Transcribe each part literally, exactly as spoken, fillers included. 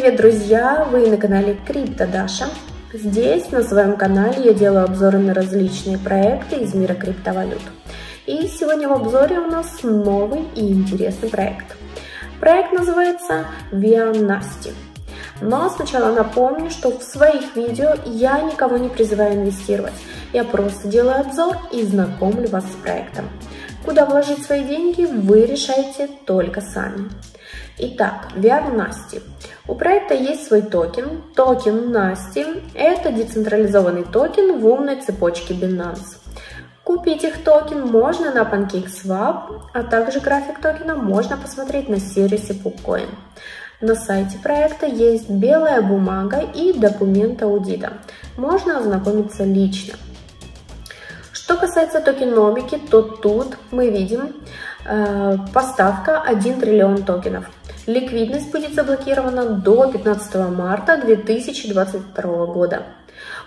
Привет, друзья! Вы на канале КриптоДаша. Здесь, на своем канале, я делаю обзоры на различные проекты из мира криптовалют. И сегодня в обзоре у нас новый и интересный проект. Проект называется WeAreNasty. Но сначала напомню, что в своих видео я никого не призываю инвестировать. Я просто делаю обзор и знакомлю вас с проектом. Куда вложить свои деньги, вы решаете только сами. Итак, WeAreNasty. У проекта есть свой токен. Токен Nasty – это децентрализованный токен в умной цепочке Binance. Купить их токен можно на PancakeSwap, а также график токена можно посмотреть на сервисе Poocoin. На сайте проекта есть белая бумага и документ аудита. Можно ознакомиться лично. Что касается токеномики, то тут мы видим э, поставка один триллион токенов. Ликвидность будет заблокирована до пятнадцатого марта две тысячи двадцать второго года.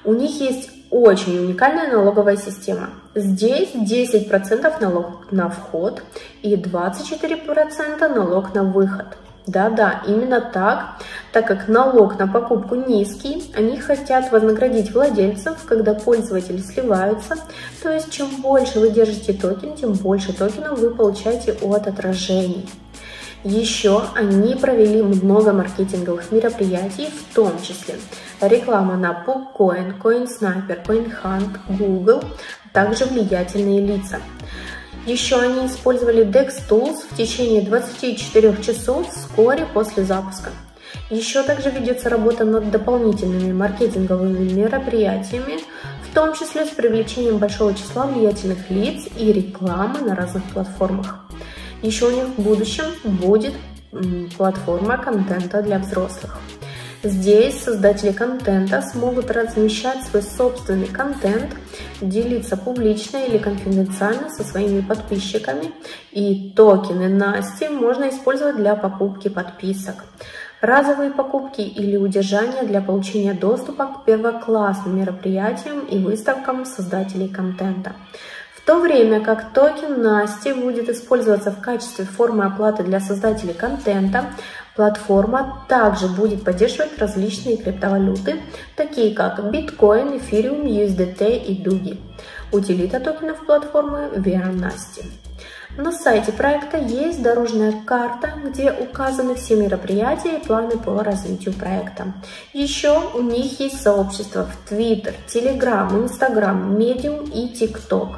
У них есть очень уникальная налоговая система. Здесь десять процентов налог на вход и двадцать четыре процента налог на выход. Да-да, именно так, так как налог на покупку низкий, они хотят вознаградить владельцев, когда пользователи сливаются. То есть, чем больше вы держите токен, тем больше токенов вы получаете от отражений. Еще они провели много маркетинговых мероприятий, в том числе реклама на Poocoin, CoinSniper, CoinHunt, Google, также влиятельные лица. Еще они использовали DexTools в течение двадцати четырёх часов вскоре после запуска. Еще также ведется работа над дополнительными маркетинговыми мероприятиями, в том числе с привлечением большого числа влиятельных лиц и рекламы на разных платформах. Еще у них в будущем будет платформа контента для взрослых. Здесь создатели контента смогут размещать свой собственный контент, делиться публично или конфиденциально со своими подписчиками, и токены Nasty можно использовать для покупки подписок, разовые покупки или удержания для получения доступа к первоклассным мероприятиям и выставкам создателей контента. В то время как токен Nasty будет использоваться в качестве формы оплаты для создателей контента, платформа также будет поддерживать различные криптовалюты, такие как Bitcoin, Ethereum, ю эс ди ти и Dugi. Утилита токенов платформы WeAreNasty. На сайте проекта есть дорожная карта, где указаны все мероприятия и планы по развитию проекта. Еще у них есть сообщества в Twitter, Telegram, Instagram, Medium и TikTok.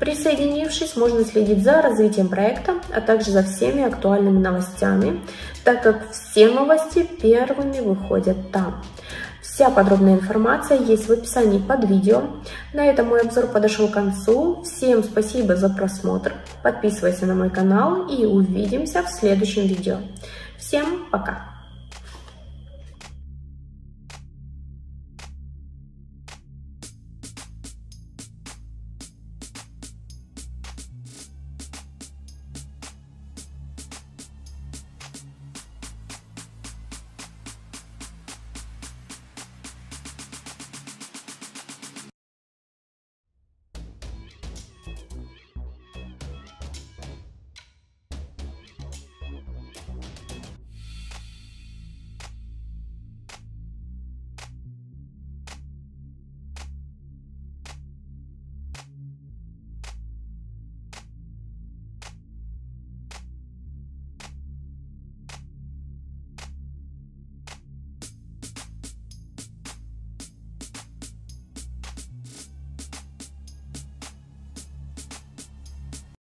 Присоединившись, можно следить за развитием проекта, а также за всеми актуальными новостями, так как все новости первыми выходят там. Вся подробная информация есть в описании под видео. На этом мой обзор подошел к концу. Всем спасибо за просмотр. Подписывайся на мой канал и увидимся в следующем видео. Всем пока!